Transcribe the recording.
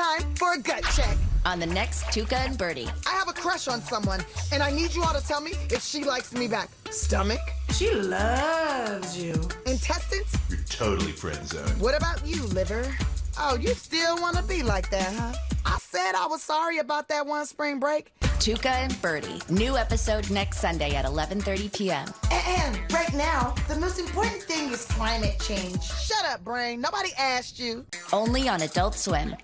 time for a gut check. On the next Tuca and Bertie. I have a crush on someone, and I need you all to tell me if she likes me back. Stomach? She loves you. Intestines? You're totally friend-zoned. What about you, liver? Oh, you still want to be like that, huh? I said I was sorry about that one spring break. Tuca and Bertie. New episode next Sunday at 11:30 p.m. And right now, the most important thing is climate change. Shut up, brain. Nobody asked you. Only on Adult Swim.